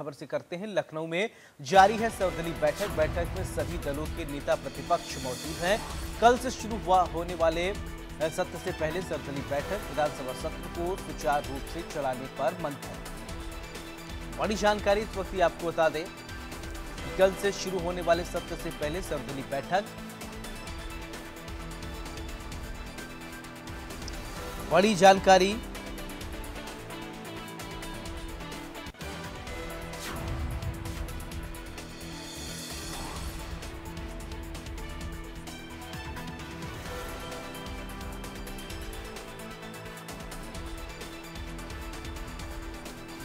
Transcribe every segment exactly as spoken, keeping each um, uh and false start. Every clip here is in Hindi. खबर से करते हैं। लखनऊ में जारी है सर्वदलीय बैठक। बैठक में सभी दलों के नेता प्रतिपक्ष मौजूद हैं। कल से शुरू हुआ होने वाले सत्र से पहले सर्वदलीय बैठक, विधानसभा सत्र को सुचारू रूप से चलाने पर मंथन। बड़ी जानकारी इस वक्त आपको बता दें, कल से शुरू होने वाले सत्र से पहले सर्वदलीय बैठक। बड़ी जानकारी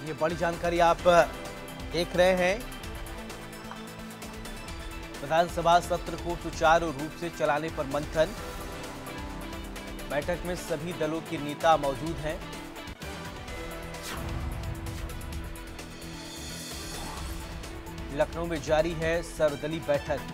ये बड़ी जानकारी आप देख रहे हैं। विधानसभा सत्र को सुचारू रूप से चलाने पर मंथन। बैठक में सभी दलों के नेता मौजूद हैं। लखनऊ में जारी है सर्वदलीय बैठक।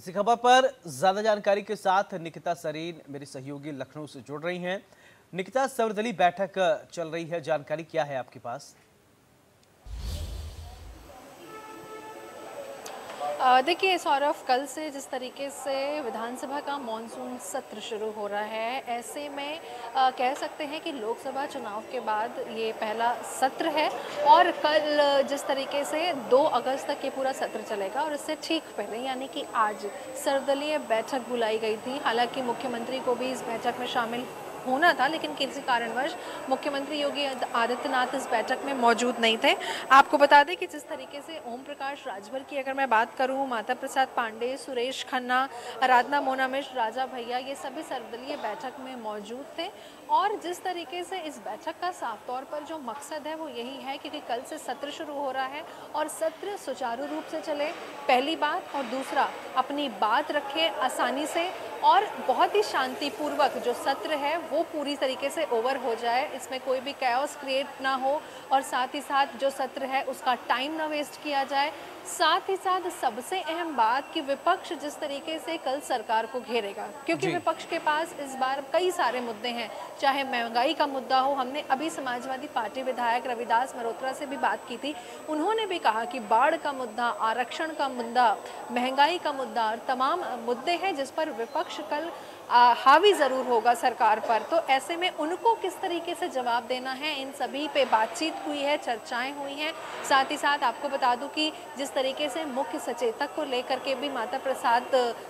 इसी खबर पर ज्यादा जानकारी के साथ निकिता सरीन मेरी सहयोगी लखनऊ से जुड़ रही हैं। निकिता, सर्वदलीय बैठक चल रही है, जानकारी क्या है आपके पास? देखिए सौरभ, कल से जिस तरीके से विधानसभा का मॉनसून सत्र शुरू हो रहा है, ऐसे में आ, कह सकते हैं कि लोकसभा चुनाव के बाद ये पहला सत्र है। और कल जिस तरीके से दो अगस्त तक ये पूरा सत्र चलेगा और इससे ठीक पहले यानी कि आज सर्वदलीय बैठक बुलाई गई थी। हालांकि मुख्यमंत्री को भी इस बैठक में शामिल होना था, लेकिन किसी कारणवश मुख्यमंत्री योगी आदित्यनाथ इस बैठक में मौजूद नहीं थे। आपको बता दें कि जिस तरीके से ओम प्रकाश राजभर की अगर मैं बात करूं, माता प्रसाद पांडे, सुरेश खन्ना, आराधना, मोना मिश्र, राजा भैया, ये सभी सर्वदलीय बैठक में मौजूद थे। और जिस तरीके से इस बैठक का साफ तौर पर जो मकसद है वो यही है, क्योंकि कल से सत्र शुरू हो रहा है और सत्र सुचारू रूप से चले, पहली बात। और दूसरा, अपनी बात रखें आसानी से और बहुत ही शांतिपूर्वक जो सत्र है वो पूरी तरीके से ओवर हो जाए, इसमें कोई भी कैओस क्रिएट ना हो। और साथ ही साथ जो सत्र है उसका टाइम ना वेस्ट किया जाए। साथ ही साथ सबसे अहम बात कि विपक्ष जिस तरीके से कल सरकार को घेरेगा, क्योंकि विपक्ष के पास इस बार कई सारे मुद्दे हैं, चाहे महंगाई का मुद्दा हो। हमने अभी समाजवादी पार्टी विधायक रविदास मल्होत्रा से भी बात की थी, उन्होंने भी कहा कि बाढ़ का मुद्दा, आरक्षण का मुद्दा, महंगाई का मुद्दा और तमाम मुद्दे हैं जिस पर विपक्ष कल हावी ज़रूर होगा सरकार पर। तो ऐसे में उनको किस तरीके से जवाब देना है, इन सभी पे बातचीत हुई है, चर्चाएं हुई हैं। साथ ही साथ आपको बता दूं कि जिस तरीके से मुख्य सचेतक को लेकर के भी माता प्रसाद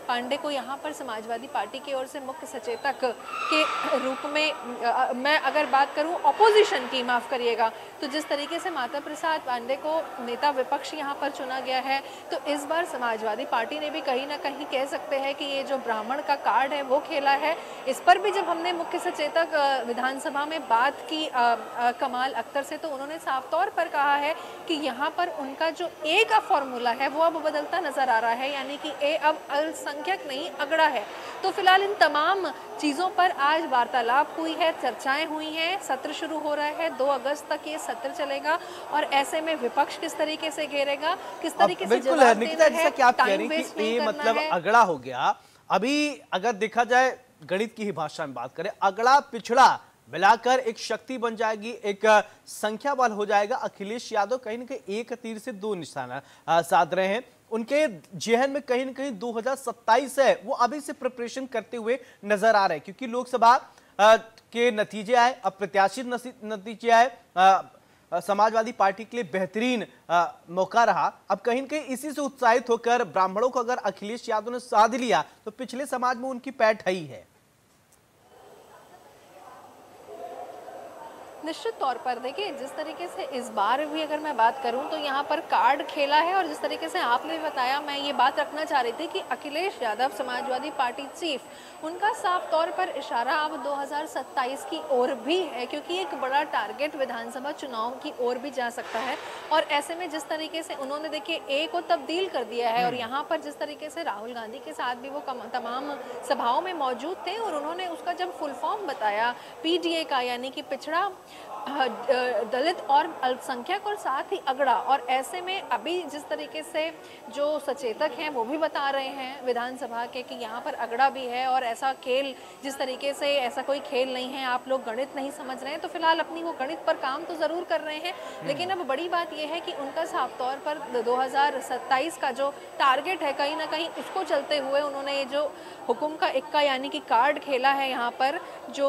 पांडे को यहाँ पर समाजवादी पार्टी की ओर से मुख्य सचेतक के रूप में, मैं अगर बात करूँ ऑपोजिशन की, माफ़ करिएगा, तो जिस तरीके से माता प्रसाद पांडे को नेता विपक्ष यहाँ पर चुना गया है, तो इस बार समाजवादी पार्टी ने भी कहीं ना कहीं कह सकते हैं कि ये जो ब्राह्मण का कार्ड है वो खेला है। इस पर भी जब हमने मुख्य सचेतक विधानसभा में बात की आ, आ, कमाल अख्तर से, तो उन्होंने साफ तौर पर कहा है कि यहाँ पर उनका जो ए का फॉर्मूला है वो अब बदलता नजर आ रहा है, यानी कि ए अब अल्पसंख्यक नहीं अगड़ा है। तो फिलहाल इन तमाम चीज़ों पर आज वार्तालाप हुई है, चर्चाएं हुई हैं। सत्र शुरू हो रहा है, दो अगस्त तक ये सत्र चलेगा और ऐसे में विपक्ष किस तरीके से घेरेगा, किस तरीके से जवाब देना है, टाइम वेस्ट नहीं करना है। अगड़ा हो गया। अभी अगर देखा जाए, गणित की ही भाषा में बात करें, अगला पिछड़ा मिलाकर एक शक्ति बन जाएगी, एक संख्या बल हो जाएगा। अखिलेश यादव कहीं ना कहीं एक तीर से दो निशाना साध रहे हैं। उनके जेहन में कहीं ना कहीं दो हज़ार सत्ताईस है, वो अभी से प्रिपरेशन करते हुए नजर आ रहे हैं, क्योंकि लोकसभा के नतीजे आए, अप्रत्याशित नतीजे आए, समाजवादी पार्टी के लिए बेहतरीन मौका रहा। अब कहीं ना कहीं इसी से उत्साहित होकर ब्राह्मणों को अगर अखिलेश यादव ने साध लिया तो पिछले समाज में उनकी पैठ है। निश्चित तौर पर देखिए जिस तरीके से इस बार भी अगर मैं बात करूं तो यहाँ पर कार्ड खेला है, और जिस तरीके से आपने भी बताया, मैं ये बात रखना चाह रही थी कि अखिलेश यादव समाजवादी पार्टी चीफ, उनका साफ तौर पर इशारा अब दो हज़ार सत्ताईस की ओर भी है, क्योंकि एक बड़ा टारगेट विधानसभा चुनाव की ओर भी जा सकता है। और ऐसे में जिस तरीके से उन्होंने देखिए ए को तब्दील कर दिया है, और यहाँ पर जिस तरीके से राहुल गांधी के साथ भी वो तमाम सभाओं में मौजूद थे, और उन्होंने उसका जब फुल फॉर्म बताया पी डी ए का, यानी कि पिछड़ा दलित और अल्पसंख्यक और साथ ही अगड़ा, और ऐसे में अभी जिस तरीके से जो सचेतक हैं वो भी बता रहे हैं विधानसभा के कि यहाँ पर अगड़ा भी है, और ऐसा खेल जिस तरीके से ऐसा कोई खेल नहीं है, आप लोग गणित नहीं समझ रहे हैं। तो फिलहाल अपनी वो गणित पर काम तो ज़रूर कर रहे हैं, लेकिन अब बड़ी बात यह है कि उनका साफ तौर पर दो हज़ार सत्ताईस का जो टारगेट है कहीं ना कहीं उसको चलते हुए उन्होंने ये जो हुकुम का इक्का यानी कि कार्ड खेला है, यहाँ पर जो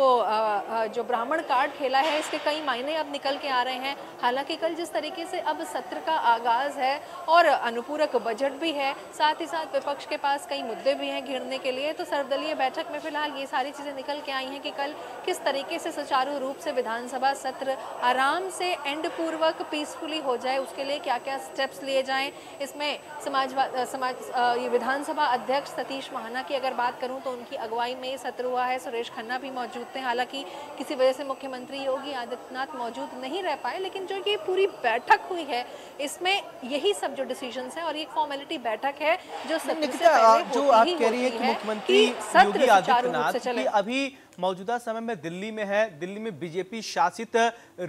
जो ब्राह्मण कार्ड खेला है, इसके कई मायने अब निकल के आ रहे हैं। हालांकि कल जिस तरीके से अब सत्र का आगाज़ है और अनुपूरक बजट भी है, साथ ही साथ विपक्ष के पास कई मुद्दे भी हैं घिरने के लिए, तो सर्वदलीय बैठक में फिलहाल ये सारी चीज़ें निकल के आई हैं कि कल किस तरीके से सुचारू रूप से विधानसभा सत्र आराम से एंड पूर्वक पीसफुली हो जाए, उसके लिए क्या क्या स्टेप्स लिए जाएँ। इसमें समाजवाद समाज ये विधानसभा अध्यक्ष सतीश महाना की अगर बात करूँ तो उनकी अगुवाई में सत्र हुआ है, सुरेश खन्ना भी मौजूद थे, हालांकि किसी वजह से मुख्यमंत्री योगी आदित्यनाथ मौजूद नहीं रह पाए, लेकिन जो ये पूरी बैठक हुई है इसमें यही सब जो डिसीजंस हैं, और ये फॉर्मेलिटी बैठक है जो सत्र से पहले जो आप कह रही है कि मुख्यमंत्री योगी आदित्यनाथ अभी मौजूदा समय में दिल्ली में है, दिल्ली में बीजेपी शासित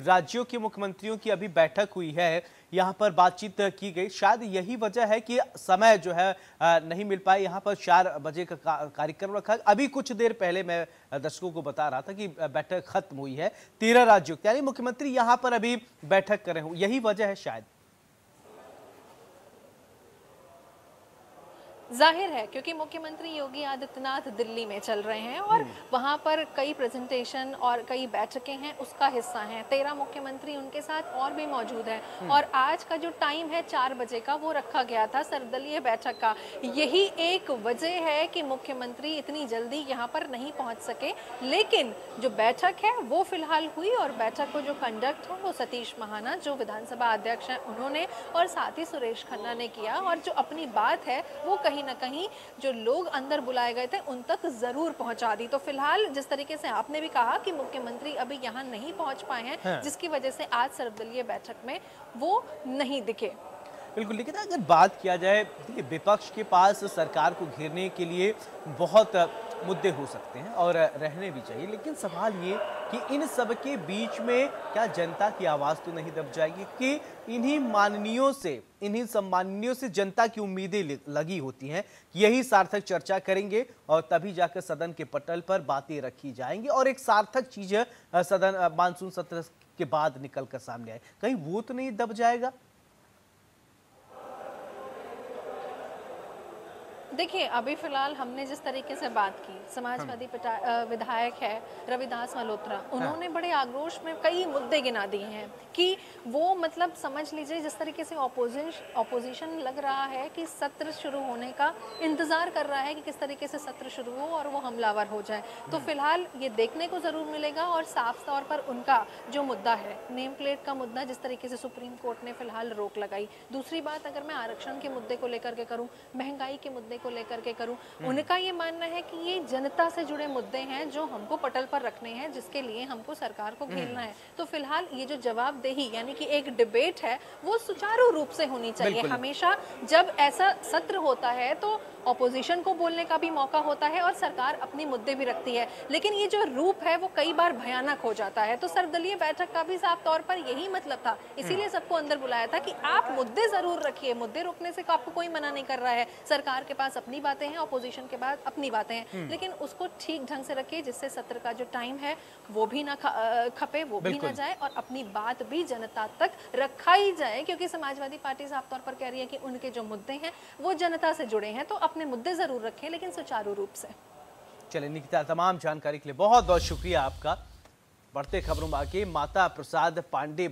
राज्यों के मुख्यमंत्रियों की अभी बैठक हुई है, यहाँ पर बातचीत की गई, शायद यही वजह है कि समय जो है नहीं मिल पाए। यहाँ पर चार बजे का कार्यक्रम रखा, अभी कुछ देर पहले मैं दर्शकों को बता रहा था कि बैठक खत्म हुई है, तेरह राज्यों यानी मुख्यमंत्री यहाँ पर अभी बैठक कर रहे हो, यही वजह है शायद। जाहिर है क्योंकि मुख्यमंत्री योगी आदित्यनाथ दिल्ली में चल रहे हैं और वहाँ पर कई प्रेजेंटेशन और कई बैठकें हैं, उसका हिस्सा हैं। तेरह मुख्यमंत्री उनके साथ और भी मौजूद हैं, और आज का जो टाइम है चार बजे का वो रखा गया था सर्वदलीय बैठक का। यही एक वजह है कि मुख्यमंत्री इतनी जल्दी यहाँ पर नहीं पहुँच सके, लेकिन जो बैठक है वो फिलहाल हुई, और बैठक को जो कंडक्ट है वो सतीश महाना जो विधानसभा अध्यक्ष हैं उन्होंने, और साथ ही सुरेश खन्ना ने किया, और जो अपनी बात है वो कहीं ना कहीं जो लोग अंदर बुलाए गए थे उन तक जरूर पहुंचा दी। तो फिलहाल जिस तरीके से आपने भी कहा कि मुख्यमंत्री अभी यहां नहीं पहुंच पाए हैं, हाँ। जिसकी वजह से आज सर्वदलीय बैठक में वो नहीं दिखे। बिल्कुल, लेकिन अगर बात किया जाए विपक्ष के पास सरकार को घेरने के लिए बहुत मुद्दे हो सकते हैं और रहने भी चाहिए, लेकिन सवाल ये कि इन सब के बीच में क्या जनता की आवाज़ तो नहीं दब जाएगी कि इन्हीं माननीयों से इन्हीं सम्माननीयों से जनता की उम्मीदें लगी होती हैं, यही सार्थक चर्चा करेंगे और तभी जाकर सदन के पटल पर बातें रखी जाएंगी और एक सार्थक चीज़ सदन मानसून सत्र के बाद निकल कर सामने आए, कहीं वो तो नहीं दब जाएगा। देखिए अभी फ़िलहाल हमने जिस तरीके से बात की, समाजवादी विधायक है रविदास मल्होत्रा, उन्होंने बड़े आक्रोश में कई मुद्दे गिना दिए हैं कि वो मतलब समझ लीजिए जिस तरीके से ऑपोजिशन ऑपोजिशन लग रहा है कि सत्र शुरू होने का इंतज़ार कर रहा है कि किस तरीके से सत्र शुरू हो और वो हमलावर हो जाए। तो फिलहाल ये देखने को ज़रूर मिलेगा, और साफ तौर पर उनका जो मुद्दा है नेम प्लेट का मुद्दा जिस तरीके से सुप्रीम कोर्ट ने फिलहाल रोक लगाई। दूसरी बात अगर मैं आरक्षण के मुद्दे को लेकर के करूँ, महंगाई के मुद्दे को लेकर के करूं, उनका ये मानना है कि ये जनता से जुड़े मुद्दे हैं जो हमको पटल पर रखने हैं, जिसके लिए हमको सरकार को घेरना है। तो फिलहाल ये जो जवाबदेही यानी कि एक डिबेट है वो सुचारू रूप से होनी चाहिए। हमेशा जब ऐसा सत्र होता है तो ऑपोजिशन को बोलने का भी मौका होता है और सरकार अपने मुद्दे भी रखती है, लेकिन ये जो रूप है वो कई बार भयानक हो जाता है। तो सर्वदलीय बैठक का भी साफ तौर पर यही मतलब था, इसीलिए सबको अंदर बुलाया था कि आप मुद्दे जरूर रखिए, मुद्दे रोकने से आपको कोई मना नहीं कर रहा है, सरकार के पास अपनी बातें हैं, ऑपोजिशन के पास अपनी बातें हैं, लेकिन उसको ठीक ढंग से रखिए जिससे सत्र का जो टाइम है वो भी ना खपे, वो भी ना जाए और अपनी बात भी जनता तक रखा ही जाए, क्योंकि समाजवादी पार्टी साफ तौर पर कह रही है कि उनके जो मुद्दे हैं वो जनता से जुड़े हैं, तो अपने मुद्दे जरूर रखें लेकिन सुचारू रूप से। चलिए निकिता, तमाम जानकारी के लिए बहुत बहुत शुक्रिया आपका। बढ़ते खबरों में आगे माता प्रसाद पांडे